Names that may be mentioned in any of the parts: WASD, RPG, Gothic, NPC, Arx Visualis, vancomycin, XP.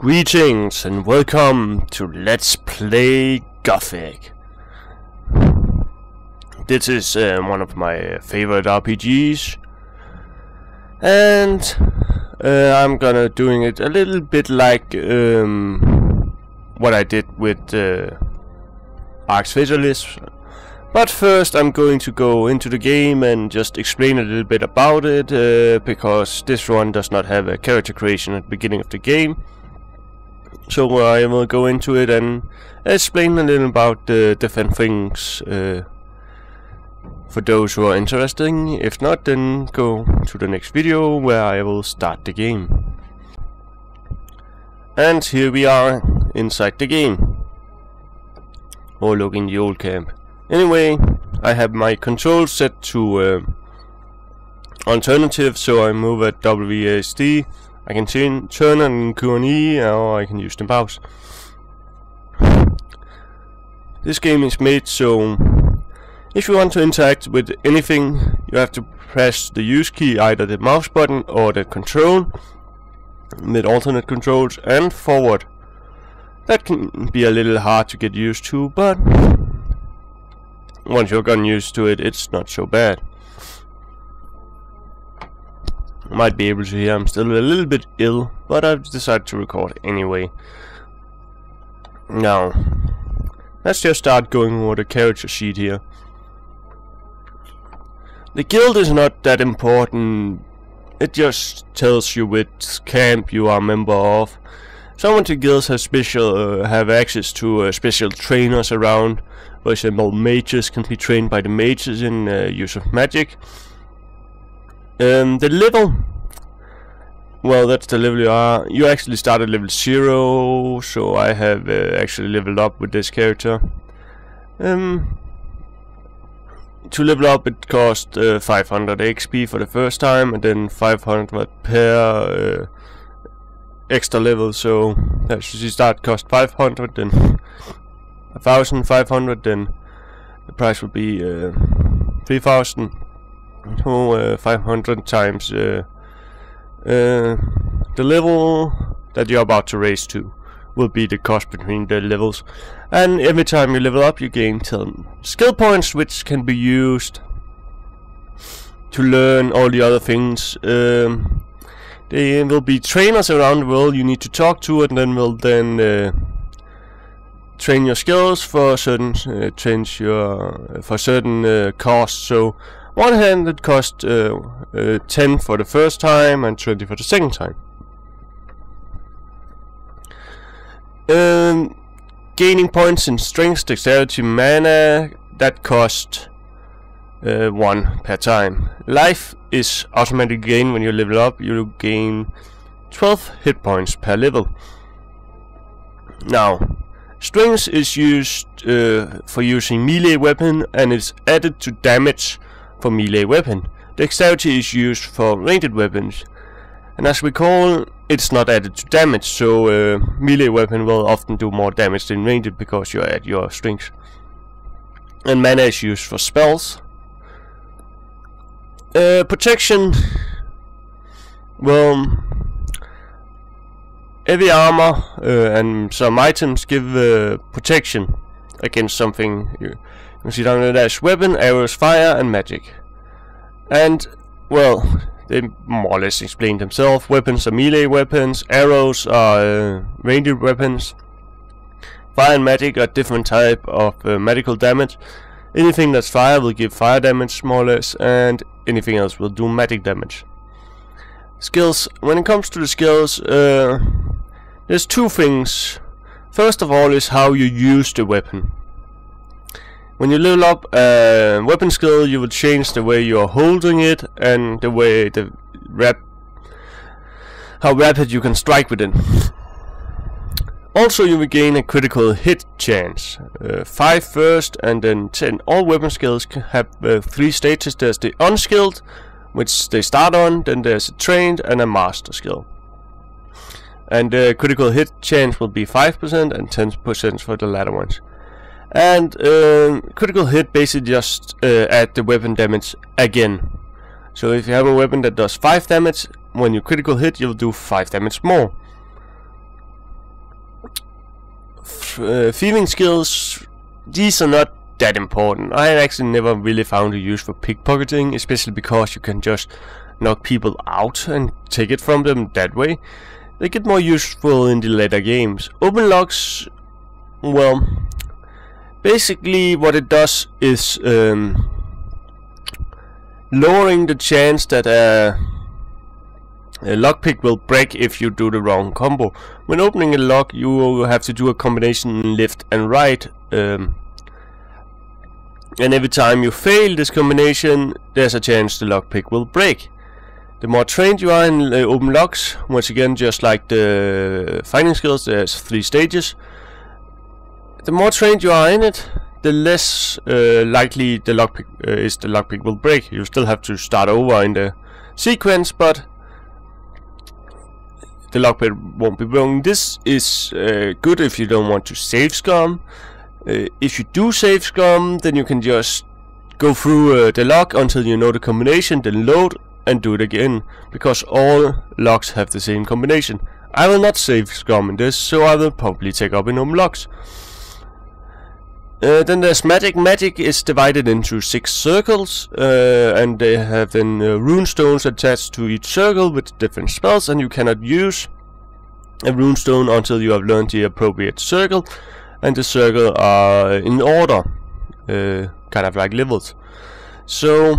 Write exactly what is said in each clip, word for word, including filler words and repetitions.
Greetings and welcome to Let's Play Gothic. This is uh, one of my favorite R P Gs, and uh, I'm gonna doing it a little bit like um, what I did with uh, Arx Visualis. But first I'm going to go into the game and just explain a little bit about it, uh, because this one does not have a character creation at the beginning of the game. So I will go into it and explain a little about the different things uh, for those who are interested. If not, then go to the next video where I will start the game. And here we are inside the game, or look in the old camp. Anyway, I have my controls set to uh, alternative, so I move at W A S D. I can turn on Q and E, or I can use the mouse. This game is made so if you want to interact with anything, you have to press the use key, either the mouse button or the control, with alternate controls, and forward. That can be a little hard to get used to, but once you've gotten used to it, it's not so bad. Might be able to hear I'm still a little bit ill, but I've decided to record anyway. Now, let's just start going over the character sheet here. The guild is not that important. It just tells you which camp you are a member of. Some of the guilds have special uh, have access to uh, special trainers around. For example, mages can be trained by the mages in uh, use of magic. Um, the level, well, that's the level you are. You actually start at level zero, so I have uh, actually leveled up with this character. Um, to level up, it cost uh, five hundred X P for the first time, and then five hundred per uh, extra level. So as you start, cost five hundred, then one thousand five hundred, then the price would be uh, three thousand. So uh, five hundred times uh, uh, the level that you're about to raise to will be the cost between the levels. And every time you level up, you gain ten skill points, which can be used to learn all the other things. Um, there will be trainers around the world you need to talk to, and then will then uh, train your skills for certain uh, trains your uh, for certain uh, costs. So one hand, it cost uh, uh, ten for the first time and twenty for the second time. Um, gaining points in strength, dexterity, mana, that cost uh, one per time. Life is automatically gained when you level up. You gain twelve hit points per level. Now, strength is used uh, for using melee weapon, and it's added to damage for melee weapon. Dexterity is used for ranged weapons, and as we call, it's not added to damage, so uh, melee weapon will often do more damage than ranged because you're at your strength. And mana is used for spells. Uh, protection, well, heavy armor uh, and some items give uh, protection against something. You can see down there, there's weapon, arrows, fire, and magic. And, well, they more or less explain themselves. Weapons are melee weapons, arrows are uh, ranged weapons. Fire and magic are different type of uh, magical damage. Anything that's fire will give fire damage, more or less, and anything else will do magic damage. Skills. When it comes to the skills, uh, there's two things. First of all is how you use the weapon. When you level up a uh, weapon skill, you will change the way you are holding it and the way the rap how rapid you can strike with it. Also, you will gain a critical hit chance, uh, five first and then ten. All weapon skills can have uh, three stages. There's the unskilled, which they start on, then there's a trained and a master skill. And the critical hit chance will be five percent and ten percent for the latter ones. And um, critical hit basically just uh, add the weapon damage again. So if you have a weapon that does five damage, when you critical hit, you'll do five damage more. uh, thieving skills, these are not that important. I actually never really found a use for pickpocketing, especially because you can just knock people out and take it from them that way. They get more useful in the later games. Open locks, well, basically what it does is um, lowering the chance that a, a lockpick will break if you do the wrong combo. When opening a lock, you have to do a combination left and right, um, and every time you fail this combination, there's a chance the lockpick will break. The more trained you are in uh, open locks, once again, just like the fighting skills, there's three stages. The more trained you are in it, the less uh, likely the lockpick uh, is the lockpick will break. You still have to start over in the sequence, but the lockpick won't be broken. This is uh, good if you don't want to save scum. Uh, if you do save scum, then you can just go through uh, the lock until you know the combination, then load and do it again, because all locks have the same combination. I will not save scum in this, so I will probably take up in open locks. Uh, then there's magic. Magic is divided into six circles, uh, and they have then uh, rune stones attached to each circle with different spells, and you cannot use a rune stone until you have learned the appropriate circle, and the circle are in order, uh, kind of like levels. So,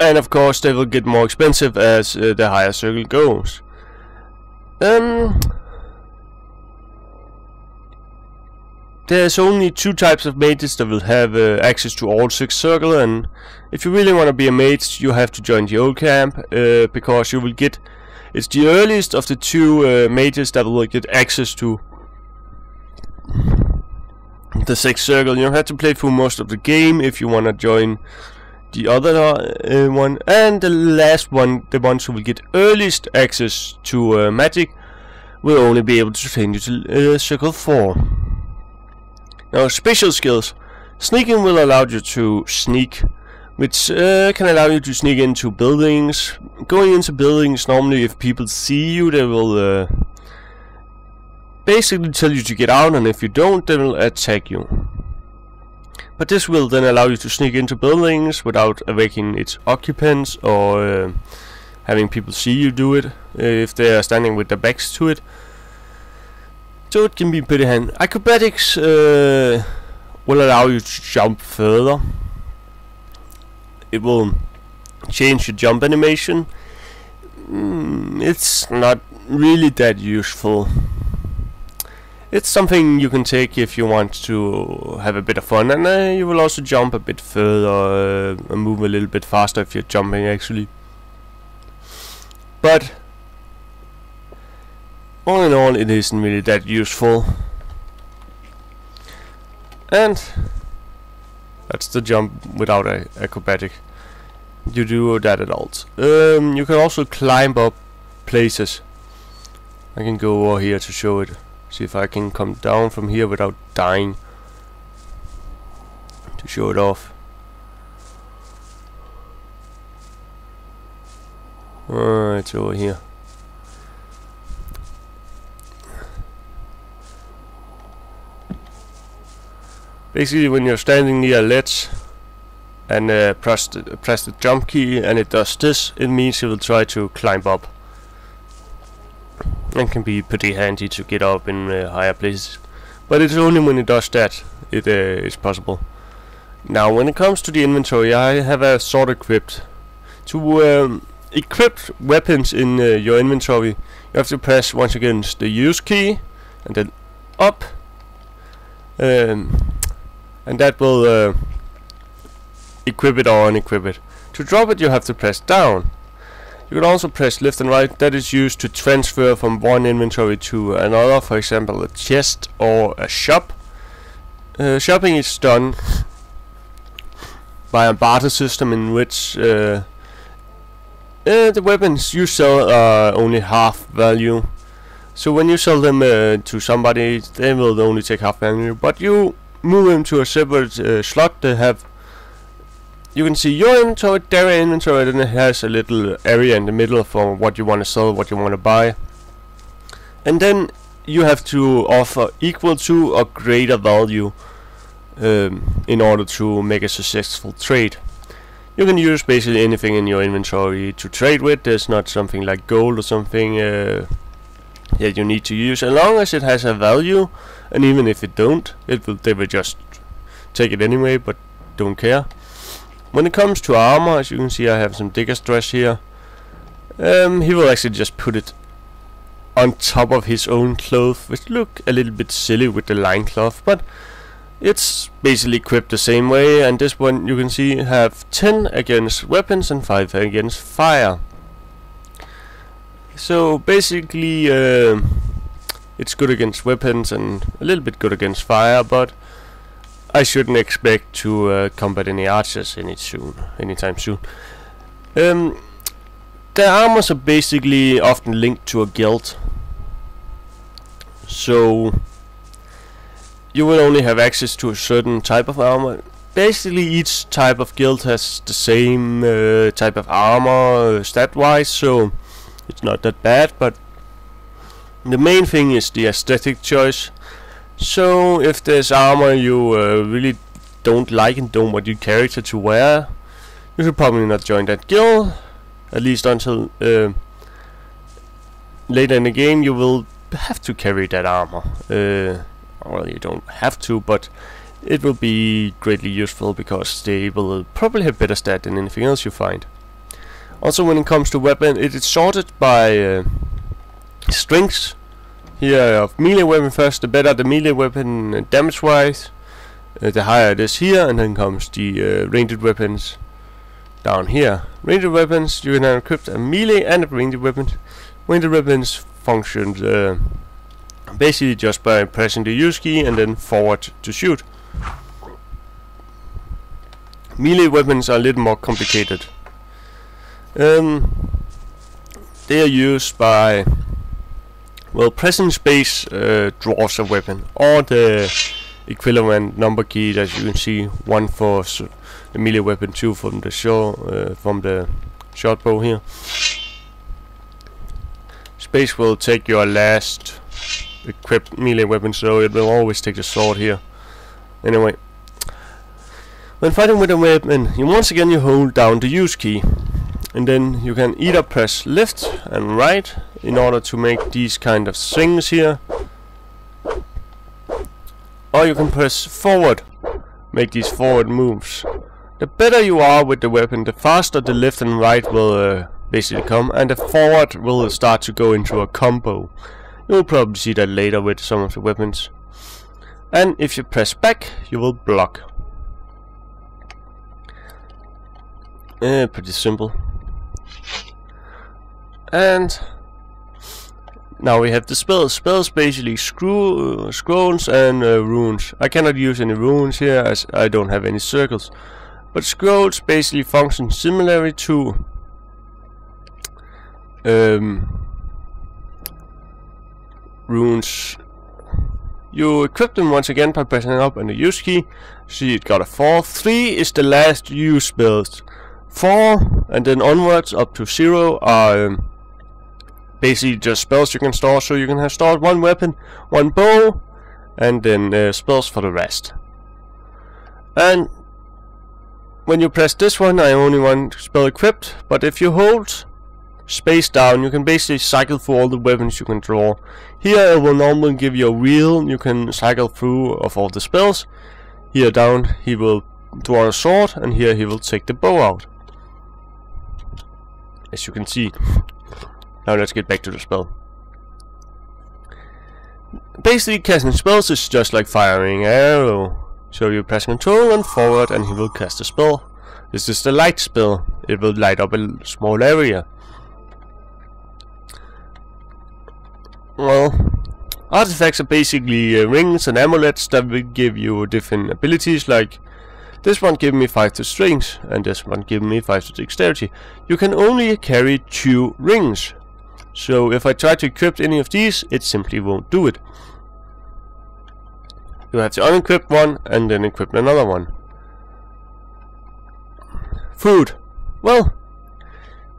and of course they will get more expensive as uh, the higher circle goes. Um. There's only two types of mages that will have uh, access to all six circles, and if you really want to be a mage, you have to join the old camp, uh, because you will get, it's the earliest of the two uh, mages that will get access to the sixth circle. You have to play through most of the game if you want to join the other uh, one. And the last one, the ones who will get earliest access to uh, magic, will only be able to train you to uh, circle four. Now, special skills. Sneaking will allow you to sneak, which uh, can allow you to sneak into buildings. Going into buildings, normally if people see you, they will uh, basically tell you to get out, and if you don't, they will attack you. But this will then allow you to sneak into buildings without awaking its occupants or uh, having people see you do it, if they are standing with their backs to it. So it can be pretty handy. Acrobatics uh, will allow you to jump further. It will change your jump animation. Mm, it's not really that useful. It's something you can take if you want to have a bit of fun, and uh, you will also jump a bit further uh, and move a little bit faster if you're jumping actually. But all in all, it isn't really that useful. And that's the jump without a acrobatic. You do that at all. Um, you can also climb up places. I can go over here to show it. See if I can come down from here without dying. To show it off. Uh, it's over here. Basically, when you're standing near a ledge and uh, press, the, press the jump key and it does this, it means it will try to climb up. And can be pretty handy to get up in uh, higher places. But it's only when it does that it uh, is possible. Now, when it comes to the inventory, I have a sword equipped. To um, equip weapons in uh, your inventory, you have to press once again the use key and then up. Um, And that will uh, equip it or unequip it. To drop it, you have to press down. You can also press left and right. That is used to transfer from one inventory to another, for example a chest or a shop. Uh, shopping is done by a barter system in which uh, uh, the weapons you sell are only half value. So when you sell them uh, to somebody, they will only take half value, but you move them to a separate uh, slot to have. You can see your inventory, their inventory, and it has a little area in the middle for what you want to sell, what you want to buy. And then you have to offer equal to or greater value um, in order to make a successful trade. You can use basically anything in your inventory to trade with. There's not something like gold or something uh, that you need to use, as long as it has a value. And even if it don't, it will they will just take it anyway, but don't care. When it comes to armor, as you can see, I have some digger's dress here. Um, he will actually just put it on top of his own cloth, which look a little bit silly with the line cloth, but it's basically equipped the same way. And this one, you can see, have ten against weapons and five against fire. So basically uh, it's good against weapons and a little bit good against fire, but I shouldn't expect to uh, combat any archers in it soon, anytime soon. Um, the armors are basically often linked to a guild, so you will only have access to a certain type of armor. Basically each type of guild has the same uh, type of armor uh, stat wise, so it's not that bad, but the main thing is the aesthetic choice. So if there's armor you uh, really don't like and don't want your character to wear, you should probably not join that guild, at least until uh, later in the game. You will have to carry that armor. Uh, Well, you don't have to, but it will be greatly useful because they will probably have better stat than anything else you find. Also, when it comes to weapon, it is sorted by uh, strengths. Here of melee weapon first, the better the melee weapon uh, damage wise, uh, the higher it is here, and then comes the uh, ranged weapons down here. Ranged weapons, you can now equip a melee and a ranged weapon. Ranged weapons function uh, basically just by pressing the use key and then forward to shoot. Melee weapons are a little more complicated. Um, they are used by, well, pressing space uh, draws a weapon, or the equivalent number key that you can see, one for the melee weapon, two from the shot uh, from the short bow here. Space will take your last equipped melee weapon, so it will always take the sword here. Anyway, when fighting with a weapon, you once again you hold down the use key, and then you can either press left and right in order to make these kind of swings here, or you can press forward, make these forward moves. The better you are with the weapon, the faster the left and right will uh, basically come, and the forward will start to go into a combo. You'll probably see that later with some of the weapons. And if you press back, you will block. Uh, pretty simple. And now we have the spells. Spells basically screw, uh, scrolls and uh, runes. I cannot use any runes here as I don't have any circles. But scrolls basically function similarly to Um, runes. You equip them once again by pressing up on the use key. See, it got a four. three is the last use spells. four and then onwards up to zero are um, basically just spells you can store. So you can have stored one weapon, one bow, and then uh, spells for the rest. And when you press this one, I only want spell equipped, but if you hold space down, you can basically cycle through all the weapons you can draw. Here it will normally give you a wheel you can cycle through of all the spells. Here down he will draw a sword, and here he will take the bow out, as you can see. Now let's get back to the spell. Basically casting spells is just like firing an arrow. So you press control and forward and he will cast a spell. This is the light spell. It will light up a small area. Well, artifacts are basically uh, rings and amulets that will give you different abilities, like this one giving me five to strength, and this one giving me five to dexterity. You can only carry two rings, so if I try to equip any of these, it simply won't do it. You have to unequip one, and then equip another one. Food. Well,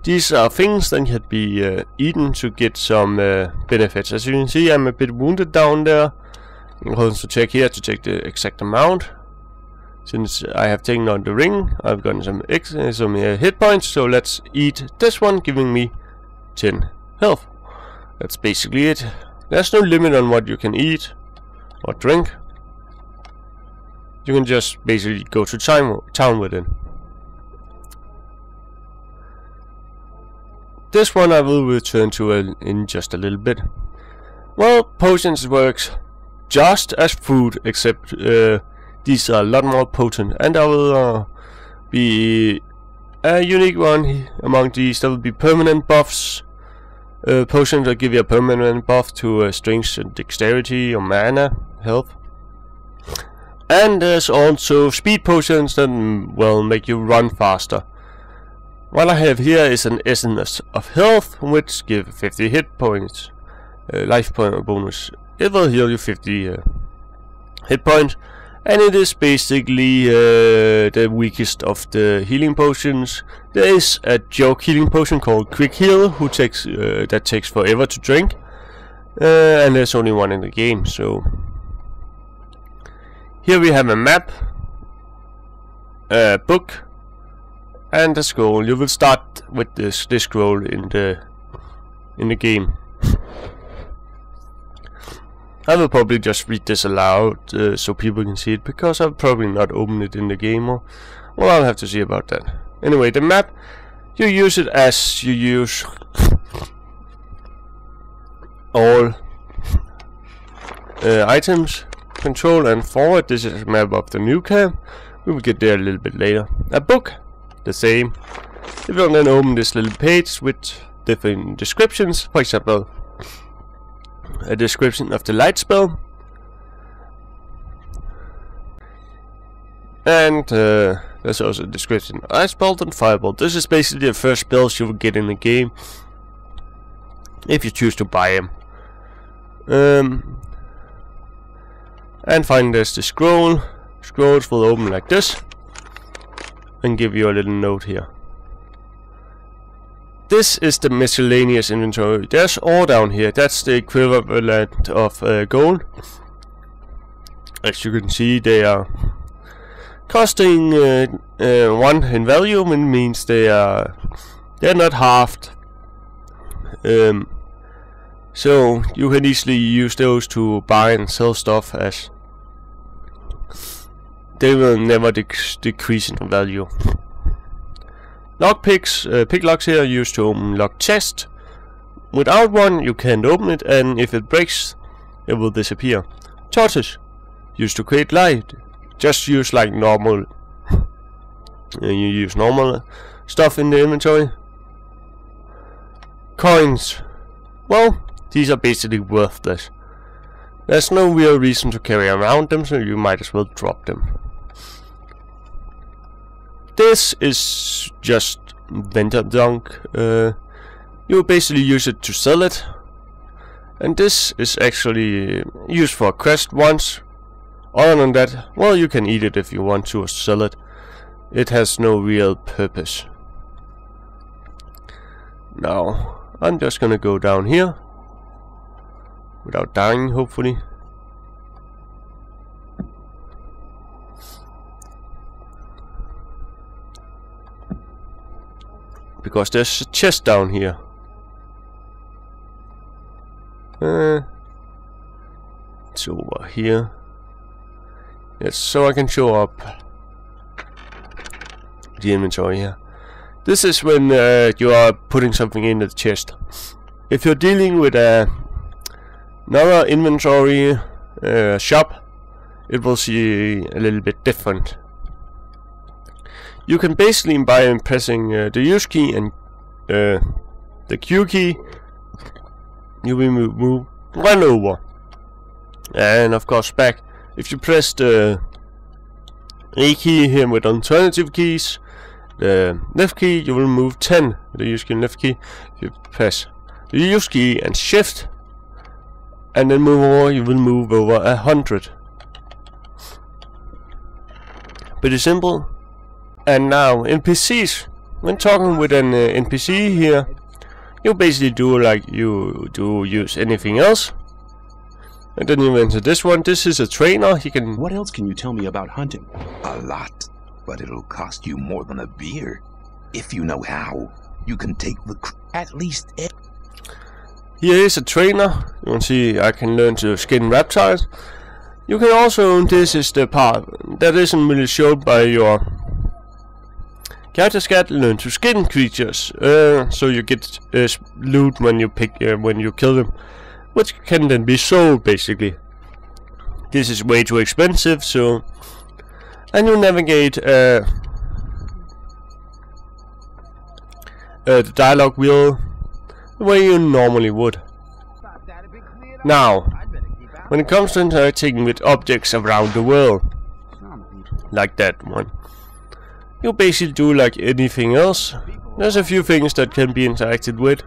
These are things that can be uh, eaten to get some uh, benefits. As you can see, I'm a bit wounded down there. I'm going to check here to check the exact amount. Since I have taken on the ring, I've gotten some ex some uh, hit points. So let's eat this one, giving me ten health. That's basically it. There's no limit on what you can eat or drink. You can just basically go to town with it. This one I will return to in just a little bit. Well, potions works just as food, except uh, these are a lot more potent, and I will uh, be a unique one among these. There will be permanent buffs. Uh, potions will give you a permanent buff to uh, strength and dexterity or mana, health. And there's also speed potions that will make you run faster. What I have here is an essence of health, which gives fifty hit points, uh, life point bonus. It will heal you fifty uh, hit points, and it is basically uh, the weakest of the healing potions. There is a joke healing potion called Quick Heal, who takes uh, that takes forever to drink, uh, and there's only one in the game. So here we have a map, a book, and the scroll. You will start with this this scroll in the in the game. I will probably just read this aloud uh, so people can see it, because I'll probably not open it in the game, or well, I'll have to see about that. Anyway, the map, you use it as you use all uh, items. Control and forward. This is a map of the new camp. We will get there a little bit later. A book. The same. You will then open this little page with different descriptions. For example, a description of the light spell, and uh, there's also a description of Icebolt and Firebolt. This is basically the first spells you will get in the game if you choose to buy them. Um, and finally, there's the scroll. Scrolls will open like this and give you a little note here. This is the miscellaneous inventory. There's ore down here. That's the equivalent of uh, gold. As you can see, they are costing uh, uh, one in value, which means they are they're not halved. Um, so you can easily use those to buy and sell stuff, as they will never dec decrease in value. Lock picks, uh, pick locks here are used to open lock chests. Without one, you can't open it, and if it breaks, it will disappear. Torches, used to create light. Just use like normal. And you use normal stuff in the inventory. Coins. Well, these are basically worthless. There's no real reason to carry around them, so you might as well drop them. This is just vendor junk. Uh, you basically use it to sell it, and this is actually used for a quest once. Other than that, well, you can eat it if you want to, or sell it. It has no real purpose. Now, I'm just gonna go down here without dying, hopefully. Because there's a chest down here. Uh, it's over here. Yes, so I can show up the inventory here. This is when uh, you are putting something in the chest. If you're dealing with a another inventory uh, shop, it will see a little bit different. You can basically, by pressing uh, the use key and uh, the Q key, you will move one over and of course back. If you press the A key here with alternative keys, the left key, you will move ten. The use key and left key, if you press the use key and shift and then move over, you will move over a hundred. Pretty simple. And now N P Cs. when talking with an uh, N P C here, you basically do like you do use anything else. And then you enter this one. This is a trainer. He can. What else can you tell me about hunting? A lot, but it'll cost you more than a beer. If you know how, you can take the cr at least. It Here is a trainer. You can see I can learn to skin reptiles. You can also, and this is the part that isn't really showed by your character scat, learn to skin creatures, uh, so you get uh, loot when you pick uh, when you kill them, which can then be sold basically. This is way too expensive, so and you navigate uh, uh, the dialogue wheel the way you normally would. Now, when it comes to interacting with objects around the world, like that one, you basically do like anything else. There's a few things that can be interacted with.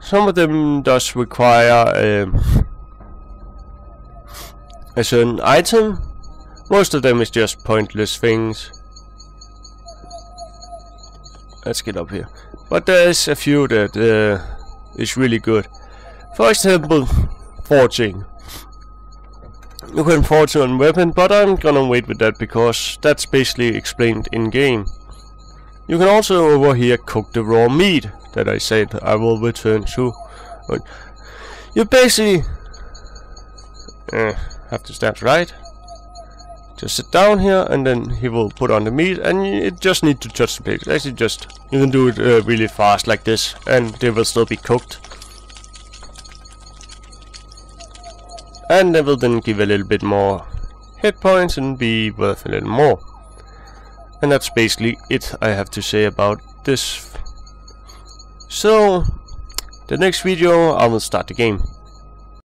Some of them does require um, a certain item. Most of them is just pointless things. Let's get up here. But there's a few that uh, is really good. For example, forging. You can forge on weapon, but I'm gonna wait with that because that's basically explained in game. You can also over here cook the raw meat that I said I will return to. You basically uh, have to stand right. Just sit down here, and then he will put on the meat, and you just need to touch the plate. Actually, just you can do it uh, really fast like this, and they will still be cooked. And that will then give a little bit more hit points and be worth a little more. And that's basically it I have to say about this. So, the next video I will start the game.